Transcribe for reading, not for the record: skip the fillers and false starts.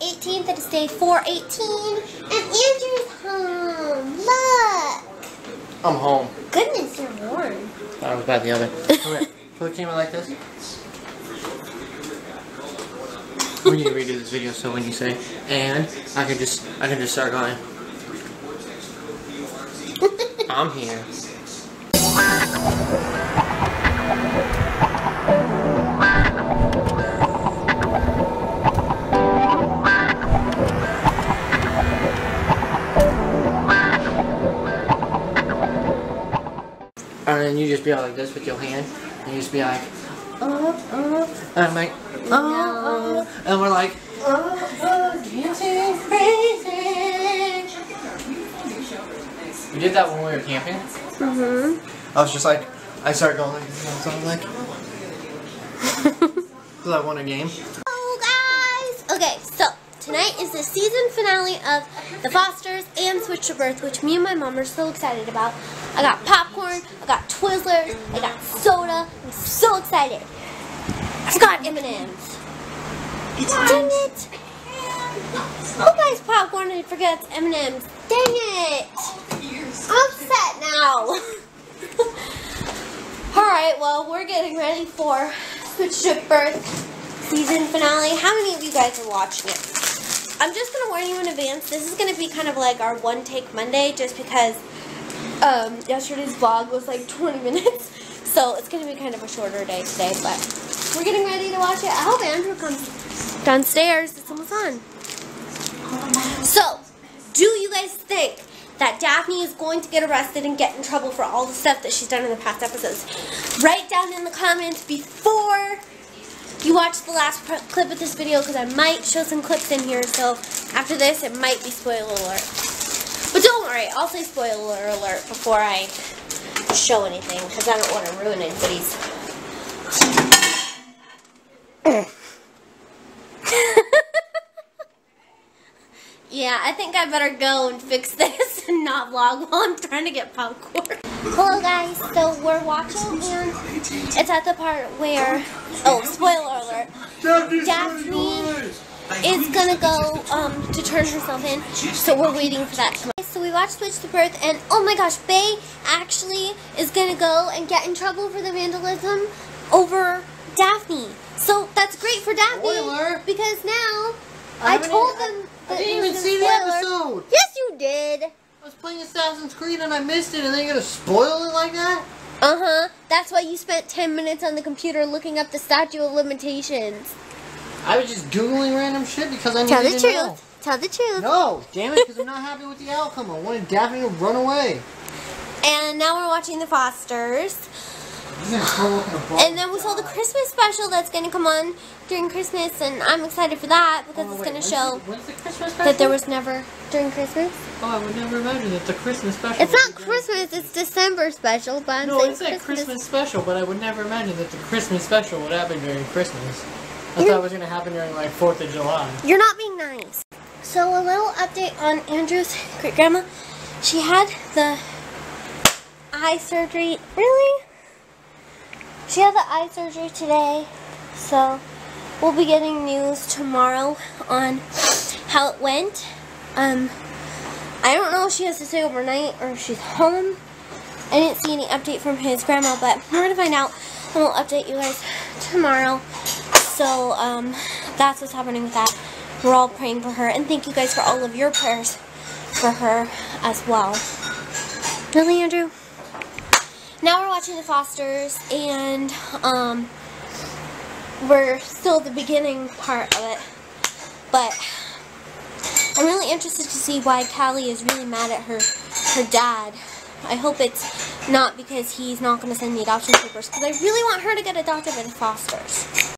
18th, it is day 418, and Andrew's home. Look! I'm home. Goodness, you're warm. I was about the other. Put the camera like this. We need to redo this video so when you say, and I can just start going. I'm here. And you just be all like this with your hand, and you just be like, and I'm like, and we're like, crazy. We did that when we were camping. I was just like, I started going like this, and so I'm like, because I won a game. Oh guys, okay, so tonight is the season finale of The Fosters and Switched at Birth, which me and my mom are so excited about. I got popcorn, I got Twizzlers, I got soda. I'm so excited. I got M&M's. Dang it! Who buys popcorn and forgets M&M's? Dang it! I'm upset now. Alright, well, we're getting ready for Switched at Birth season finale. How many of you guys are watching it? I'm just going to warn you in advance, this is going to be kind of like our one take Monday, just because yesterday's vlog was like 20 minutes, so it's going to be kind of a shorter day today, but we're getting ready to watch it. I hope Andrew comes downstairs. It's almost on. So, do you guys think that Daphne is going to get arrested and get in trouble for all the stuff that she's done in the past episodes? Write down in the comments before you watch the last clip of this video, because I might show some clips in here, so after this it might be spoiler alert. But don't worry, I'll say spoiler alert before I show anything, because I don't want to ruin anybody's. Yeah, I think I better go and fix this and not vlog while I'm trying to get popcorn. Hello guys, so we're watching and it's at the part where, oh, spoiler alert, Daphne is gonna go to turn herself in, so we're waiting for that to come. So we watched Switched at Birth, and oh my gosh, Bay actually is gonna go and get in trouble for the vandalism over Daphne. So that's great for Daphne, spoiler, because now I told them that I didn't even see the episode. Yes, you did. I was playing Assassin's Creed and I missed it, and they're gonna spoil it like that. That's why you spent 10 minutes on the computer looking up the statute of limitations. I was just Googling random shit because I needed to know. Tell the truth. No, damn it, because I'm not happy with the outcome. I wanted Daphne to run away. And now we're watching The Fosters. And then we saw the Christmas special that's going to come on during Christmas, and I'm excited for that because it's going to show that there was never during Christmas. Oh, I would never imagine that the Christmas special. It's not Christmas, it's December special, but I'm saying it's that Christmas special, but I would never imagine that the Christmas special would happen during Christmas. I thought it was going to happen during like 4th of July. You're not being nice. So a little update on Andrew's great-grandma. She had the eye surgery. Really? She had the eye surgery today. So we'll be getting news tomorrow on how it went. I don't know if she has to stay overnight or if she's home. I didn't see any update from his grandma, but we're going to find out. And we'll update you guys tomorrow. So, that's what's happening with that. We're all praying for her. And thank you guys for all of your prayers for her as well. Really, Andrew? Now we're watching The Fosters. And, we're still at the beginning part of it. But I'm really interested to see why Callie is really mad at her dad. I hope it's not because he's not going to send the adoption papers. Because I really want her to get adopted by The Fosters.